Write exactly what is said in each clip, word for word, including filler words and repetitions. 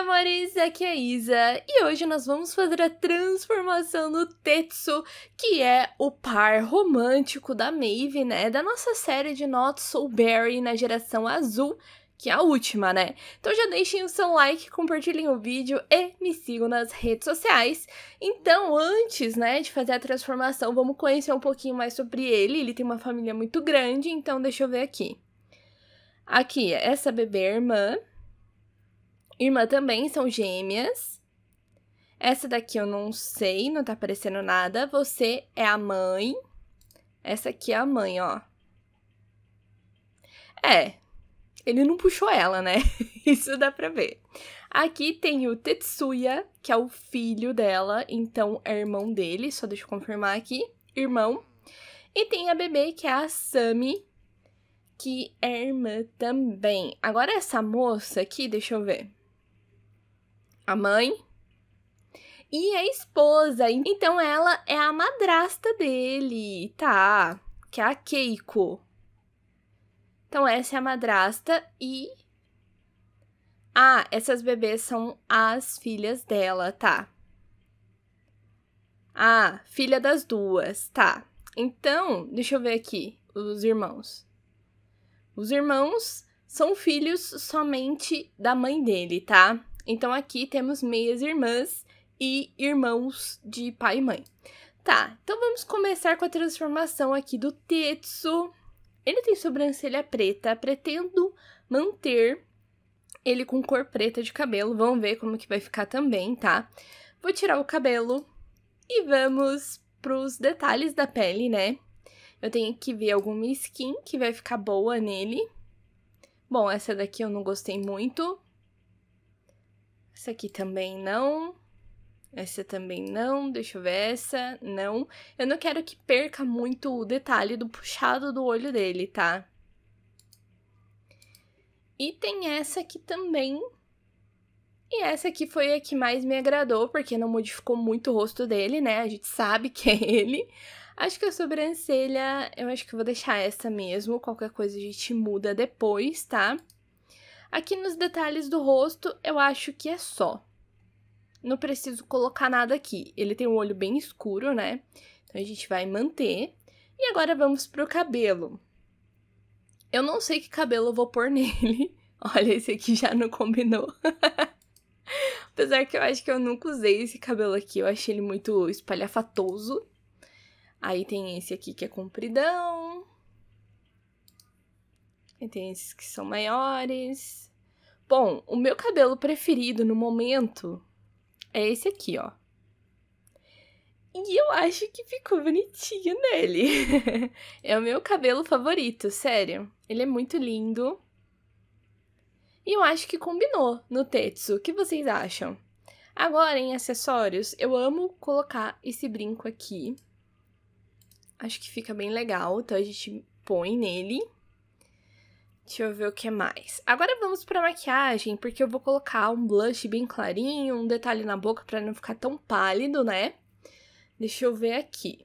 amores, aqui é a Isa e hoje nós vamos fazer a transformação do Tetsu, que é o par romântico da Maeve, né, da nossa série de Not So Berry na geração azul, que é a última, né? Então já deixem o seu like, compartilhem o vídeo e me sigam nas redes sociais. Então, antes, né, de fazer a transformação, vamos conhecer um pouquinho mais sobre ele. Ele tem uma família muito grande, então deixa eu ver aqui. Aqui, essa bebê é irmã. Irmã também, são gêmeas. Essa daqui eu não sei, não tá aparecendo nada. Você é a mãe. Essa aqui é a mãe, ó. É... Ele não puxou ela, né? Isso dá pra ver. Aqui tem o Tetsuya, que é o filho dela, então é irmão dele, só deixa eu confirmar aqui, irmão. E tem a bebê, que é a Sami, que é irmã também. Agora essa moça aqui, deixa eu ver. A mãe e a esposa, então ela é a madrasta dele, tá? Que é a Keiko. Então, essa é a madrasta e... Ah, essas bebês são as filhas dela, tá? Ah, filha das duas, tá. Então, deixa eu ver aqui, os irmãos. Os irmãos são filhos somente da mãe dele, tá? Então, aqui temos meias irmãs e irmãos de pai e mãe. Tá, então vamos começar com a transformação aqui do Tetsu. Ele tem sobrancelha preta, pretendo manter ele com cor preta de cabelo. Vamos ver como que vai ficar também, tá? Vou tirar o cabelo e vamos pros detalhes da pele, né? Eu tenho que ver alguma skin que vai ficar boa nele. Bom, essa daqui eu não gostei muito. Essa aqui também não. Essa também não, deixa eu ver essa, não. Eu não quero que perca muito o detalhe do puxado do olho dele, tá? E tem essa aqui também. E essa aqui foi a que mais me agradou, porque não modificou muito o rosto dele, né? A gente sabe que é ele. Acho que a sobrancelha, eu acho que eu vou deixar essa mesmo. Qualquer coisa a gente muda depois, tá? Aqui nos detalhes do rosto, eu acho que é só. Não preciso colocar nada aqui. Ele tem um olho bem escuro, né? Então, a gente vai manter. E agora, vamos pro cabelo. Eu não sei que cabelo eu vou pôr nele. Olha, esse aqui já não combinou. Apesar que eu acho que eu nunca usei esse cabelo aqui. Eu achei ele muito espalhafatoso. Aí, tem esse aqui que é compridão. E tem esses que são maiores. Bom, o meu cabelo preferido no momento... é esse aqui, ó. E eu acho que ficou bonitinho nele. É o meu cabelo favorito, sério. Ele é muito lindo. E eu acho que combinou no Tetsu. O que vocês acham? Agora, em acessórios, eu amo colocar esse brinco aqui. Acho que fica bem legal, então a gente põe nele. Deixa eu ver o que mais. Agora vamos pra maquiagem, porque eu vou colocar um blush bem clarinho, um detalhe na boca pra não ficar tão pálido, né? Deixa eu ver aqui.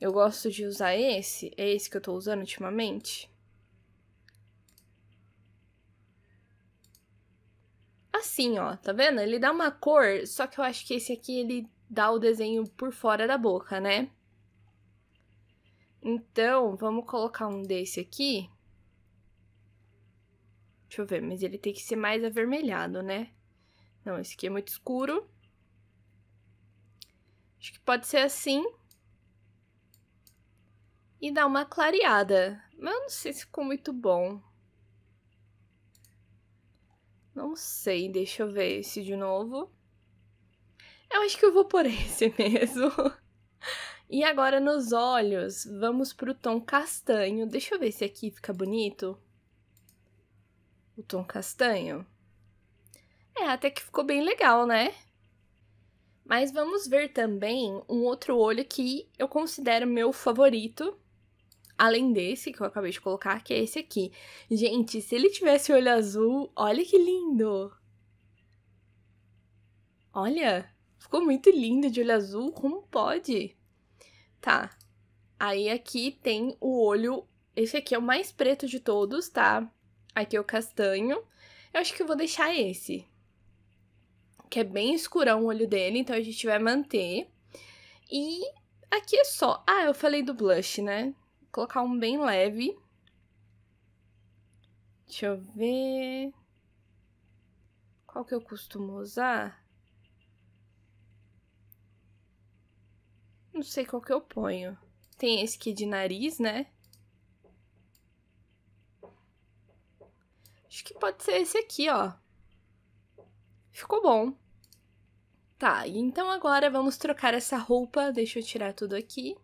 Eu gosto de usar esse. É esse que eu tô usando ultimamente? Assim, ó. Tá vendo? Ele dá uma cor, só que eu acho que esse aqui, ele dá o desenho por fora da boca, né? Então, vamos colocar um desse aqui. Deixa eu ver, mas ele tem que ser mais avermelhado, né? Não, esse aqui é muito escuro. Acho que pode ser assim. E dar uma clareada. Mas eu não sei se ficou muito bom. Não sei, deixa eu ver esse de novo. Eu acho que eu vou por esse mesmo. E agora nos olhos, vamos pro tom castanho. Deixa eu ver se aqui fica bonito. O tom castanho. É, até que ficou bem legal, né? Mas vamos ver também um outro olho que eu considero meu favorito. Além desse que eu acabei de colocar, que é esse aqui. Gente, se ele tivesse olho azul, olha que lindo! Olha, ficou muito lindo de olho azul, como pode? Tá, aí aqui tem o olho, esse aqui é o mais preto de todos, tá? Aqui é o castanho. Eu acho que eu vou deixar esse. que é bem escurão o olho dele, então a gente vai manter. E aqui é só... Ah, eu falei do blush, né? Vou colocar um bem leve. Deixa eu ver... Qual que eu costumo usar? Não sei qual que eu ponho. Tem esse aqui de nariz, né? Acho que pode ser esse aqui, ó. Ficou bom. Tá, então agora vamos trocar essa roupa. Deixa eu tirar tudo aqui.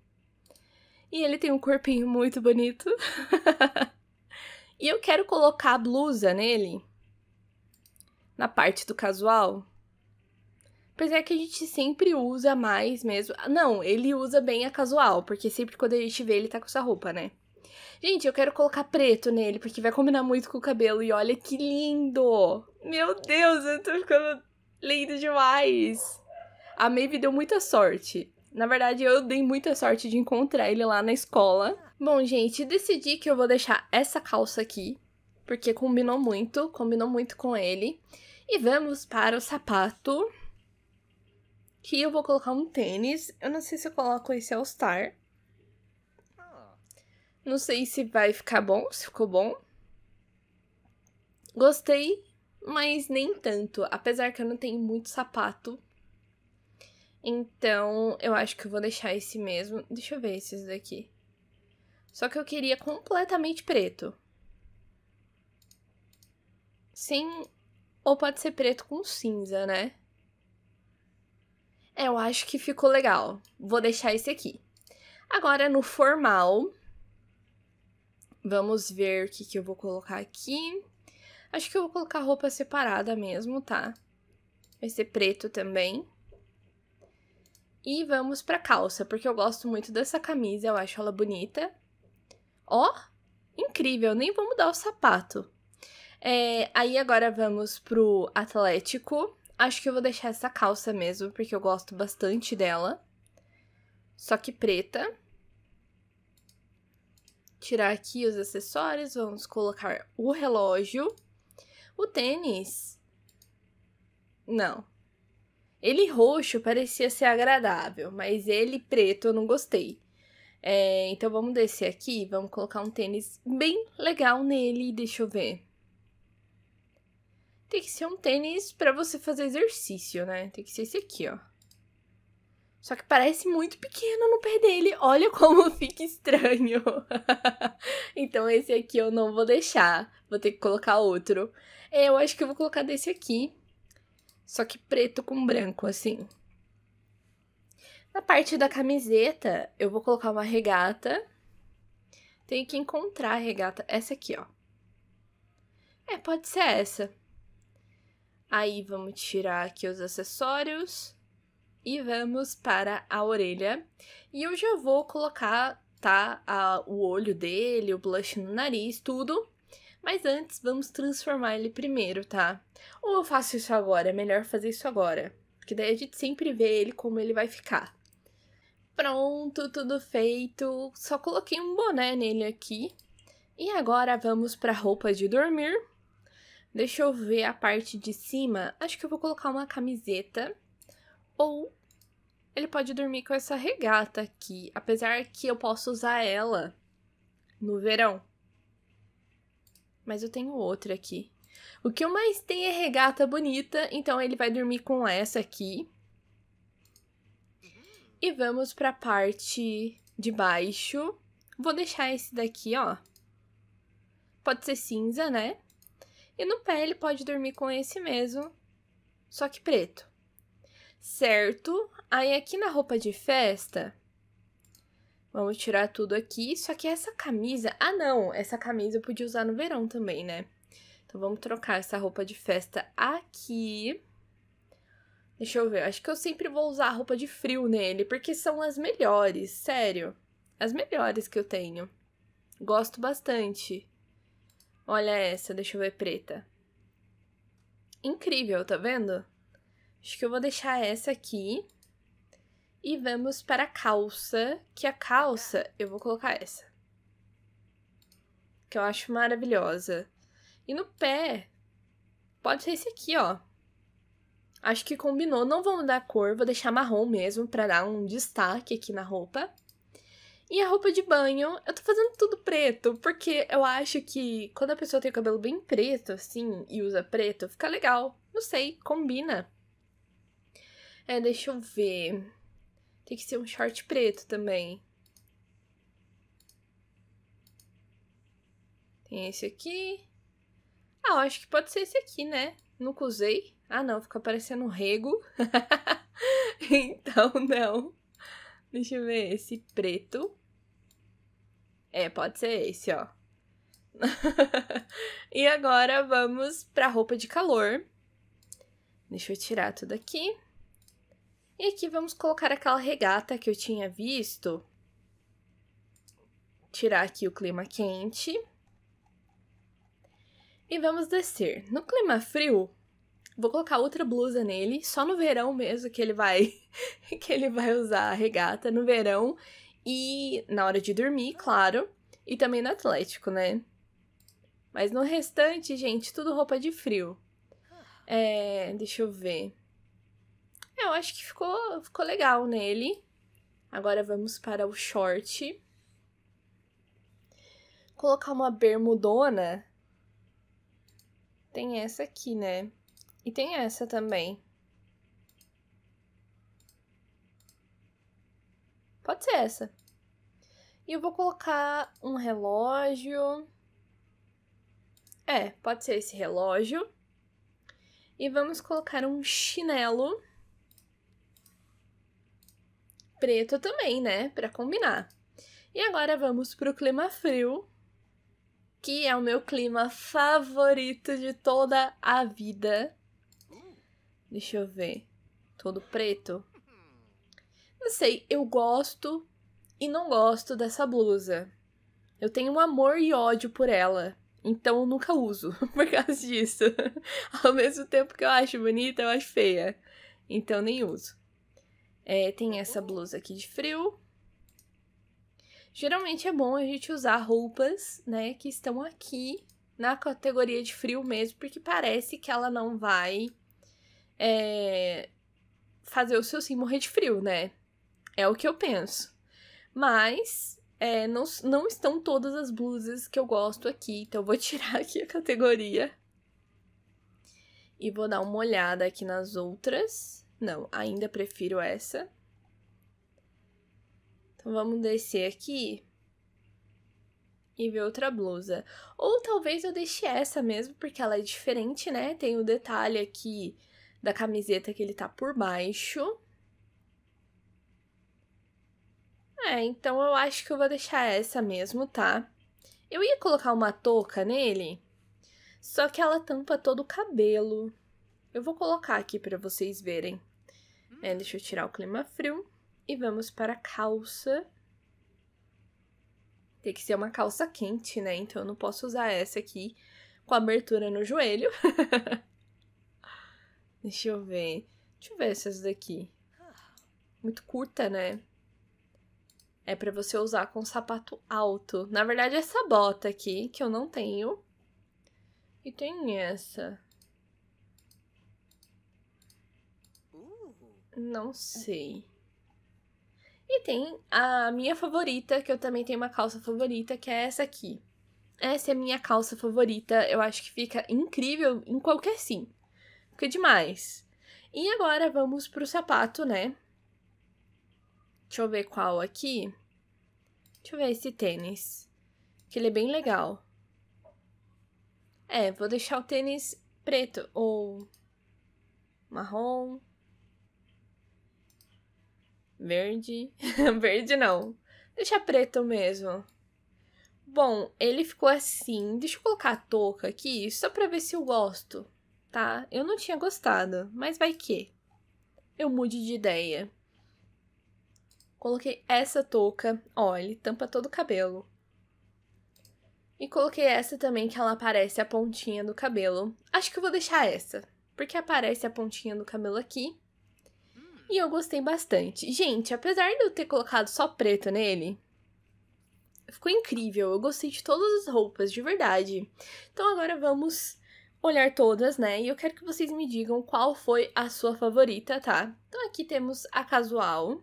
E ele tem um corpinho muito bonito. E eu quero colocar a blusa nele. Na parte do casual. Apesar que a gente sempre usa mais mesmo... Não, ele usa bem a casual. Porque sempre quando a gente vê, ele tá com essa roupa, né? Gente, eu quero colocar preto nele, porque vai combinar muito com o cabelo. E olha que lindo! Meu Deus, eu tô ficando lindo demais! A Maeve deu muita sorte. Na verdade, eu dei muita sorte de encontrar ele lá na escola. Bom, gente, decidi que eu vou deixar essa calça aqui, porque combinou muito, combinou muito com ele. E vamos para o sapato, que eu vou colocar um tênis. Eu não sei se eu coloco esse All Star. Não sei se vai ficar bom, se ficou bom. Gostei, mas nem tanto. Apesar que eu não tenho muito sapato. Então, eu acho que eu vou deixar esse mesmo. Deixa eu ver esses daqui. Só que eu queria completamente preto. Sim, ou pode ser preto com cinza, né? É, eu acho que ficou legal. Vou deixar esse aqui. Agora, no formal... Vamos ver o que, que eu vou colocar aqui. Acho que eu vou colocar roupa separada mesmo, tá? Vai ser preto também. E vamos pra calça, porque eu gosto muito dessa camisa, eu acho ela bonita. Ó, incrível, nem vou mudar o sapato. É, aí agora vamos pro atlético. Acho que eu vou deixar essa calça mesmo, porque eu gosto bastante dela. Só que preta. Tirar aqui os acessórios, vamos colocar o relógio, o tênis, não, ele roxo parecia ser agradável, mas ele preto eu não gostei, é, então vamos descer aqui, vamos colocar um tênis bem legal nele, deixa eu ver, tem que ser um tênis pra você fazer exercício, né, tem que ser esse aqui, ó. Só que parece muito pequeno no pé dele. Olha como fica estranho. Então esse aqui eu não vou deixar. Vou ter que colocar outro. Eu acho que eu vou colocar desse aqui. Só que preto com branco, assim. Na parte da camiseta, eu vou colocar uma regata. Tenho que encontrar a regata. Essa aqui, ó. É, pode ser essa. Aí vamos tirar aqui os acessórios. E vamos para a orelha. E eu já vou colocar, tá, a, o olho dele, o blush no nariz, tudo. Mas antes, vamos transformar ele primeiro, tá? Ou eu faço isso agora, é melhor fazer isso agora. Porque daí a gente sempre vê ele como ele vai ficar. Pronto, tudo feito. Só coloquei um boné nele aqui. E agora vamos para a roupa de dormir. Deixa eu ver a parte de cima. Acho que eu vou colocar uma camiseta. Ou ele pode dormir com essa regata aqui, apesar que eu posso usar ela no verão. Mas eu tenho outra aqui. O que eu mais tenho é regata bonita, então ele vai dormir com essa aqui. E vamos pra parte de baixo. Vou deixar esse daqui, ó. Pode ser cinza, né? E no pé ele pode dormir com esse mesmo, só que preto. Certo, aí aqui na roupa de festa, vamos tirar tudo aqui, só que essa camisa, ah não, essa camisa eu podia usar no verão também, né? Então vamos trocar essa roupa de festa aqui, deixa eu ver, acho que eu sempre vou usar a roupa de frio nele, porque são as melhores, sério, as melhores que eu tenho, gosto bastante, olha essa, deixa eu ver, preta, incrível, tá vendo? Acho que eu vou deixar essa aqui. E vamos para a calça, que a calça eu vou colocar essa. Que eu acho maravilhosa. E no pé, pode ser esse aqui, ó. Acho que combinou. Não vou mudar a cor, vou deixar marrom mesmo pra dar um destaque aqui na roupa. E a roupa de banho, eu tô fazendo tudo preto, porque eu acho que quando a pessoa tem o cabelo bem preto, assim, e usa preto, fica legal. Não sei, combina. É, deixa eu ver. Tem que ser um short preto também. Tem esse aqui. Ah, eu acho que pode ser esse aqui, né? Nunca usei. Ah, não, fica parecendo um rego. Então, não. Deixa eu ver esse preto. É, pode ser esse, ó. E agora vamos pra roupa de calor. Deixa eu tirar tudo aqui. E aqui vamos colocar aquela regata que eu tinha visto. Tirar aqui o clima quente. E vamos descer. No clima frio, vou colocar outra blusa nele, só no verão mesmo que ele vai que ele vai usar a regata, no verão e na hora de dormir, claro, e também no Atlético, né? Mas no restante, gente, tudo roupa de frio. É, deixa eu ver. Eu acho que ficou, ficou legal nele. Agora vamos para o short. Colocar uma bermudona. Tem essa aqui, né? E tem essa também. Pode ser essa. E eu vou colocar um relógio. É, pode ser esse relógio. E vamos colocar um chinelo. Preto também, né? Pra combinar. E agora vamos pro clima frio. Que é o meu clima favorito de toda a vida. Deixa eu ver. Todo preto. Não sei, eu gosto e não gosto dessa blusa. Eu tenho um amor e ódio por ela. Então eu nunca uso por causa disso. Ao mesmo tempo que eu acho bonita, eu acho feia. Então nem uso. É, tem essa blusa aqui de frio. Geralmente é bom a gente usar roupas, né, que estão aqui na categoria de frio mesmo, porque parece que ela não vai é, fazer o seu sim morrer de frio, né? É o que eu penso. Mas é, não, não estão todas as blusas que eu gosto aqui, então eu vou tirar aqui a categoria. E vou dar uma olhada aqui nas outras. Não, ainda prefiro essa. Então, vamos descer aqui e ver outra blusa. Ou talvez eu deixe essa mesmo, porque ela é diferente, né? Tem o detalhe aqui da camiseta que ele tá por baixo. É, então eu acho que eu vou deixar essa mesmo, tá? Eu ia colocar uma touca nele, só que ela tampa todo o cabelo. Eu vou colocar aqui pra vocês verem. É, deixa eu tirar o clima frio. E vamos para a calça. Tem que ser uma calça quente, né? Então eu não posso usar essa aqui com abertura no joelho. Deixa eu ver. Deixa eu ver essas daqui. Muito curta, né? É para você usar com sapato alto. Na verdade, essa bota aqui, que eu não tenho. E tem essa. Não sei. E tem a minha favorita, que eu também tenho uma calça favorita, que é essa aqui. Essa é a minha calça favorita, eu acho que fica incrível em qualquer sim. Fica demais. E agora vamos pro sapato, né? Deixa eu ver qual aqui. Deixa eu ver esse tênis, que ele é bem legal. É, vou deixar o tênis preto ou marrom. Verde. Verde não. Deixa preto mesmo. Bom, ele ficou assim. Deixa eu colocar a touca aqui, só pra ver se eu gosto, tá? Eu não tinha gostado, mas vai que eu mude de ideia. Coloquei essa touca. Ó, ele tampa todo o cabelo. E coloquei essa também, que ela aparece a pontinha do cabelo. Acho que eu vou deixar essa, porque aparece a pontinha do cabelo aqui. E eu gostei bastante. Gente, apesar de eu ter colocado só preto nele, ficou incrível. Eu gostei de todas as roupas, de verdade. Então agora vamos olhar todas, né? E eu quero que vocês me digam qual foi a sua favorita, tá? Então aqui temos a casual.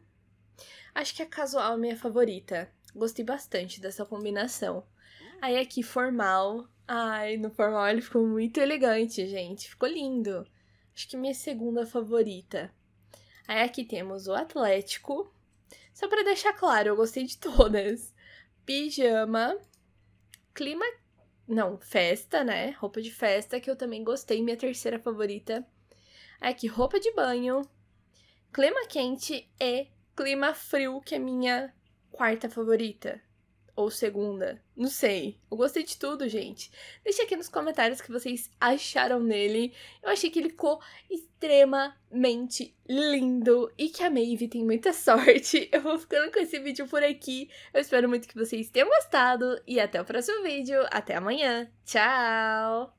Acho que a casual é a minha favorita. Gostei bastante dessa combinação. Aí aqui formal. Ai, no formal ele ficou muito elegante, gente. Ficou lindo. Acho que minha segunda favorita. Aí aqui temos o atlético. Só pra deixar claro, eu gostei de todas. Pijama. Clima... Não, festa, né? Roupa de festa, que eu também gostei. Minha terceira favorita. Aí aqui, roupa de banho. Clima quente e clima frio, que é minha quarta favorita. Ou segunda. Não sei. Eu gostei de tudo, gente. Deixa aqui nos comentários o que vocês acharam nele. Eu achei que ele ficou extremamente lindo. E que a Maeve tem muita sorte. Eu vou ficando com esse vídeo por aqui. Eu espero muito que vocês tenham gostado. E até o próximo vídeo. Até amanhã. Tchau!